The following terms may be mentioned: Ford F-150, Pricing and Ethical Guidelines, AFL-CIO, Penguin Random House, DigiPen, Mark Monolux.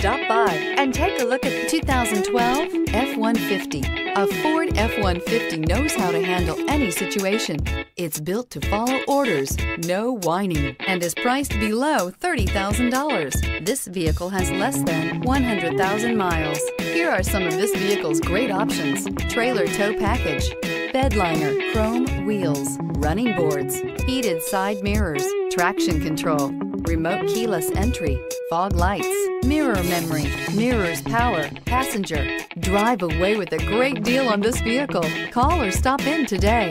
stop by and take a look at the 2012 F-150. A Ford F-150 knows how to handle any situation. It's built to follow orders, no whining, and is priced below $30,000. This vehicle has less than 100,000 miles. Here are some of this vehicle's great options: trailer tow package, bed liner, chrome wheels, running boards, heated side mirrors, traction control, remote keyless entry, fog lights, mirror memory, mirrors power, passenger. Drive away with a great deal on this vehicle. Call or stop in today.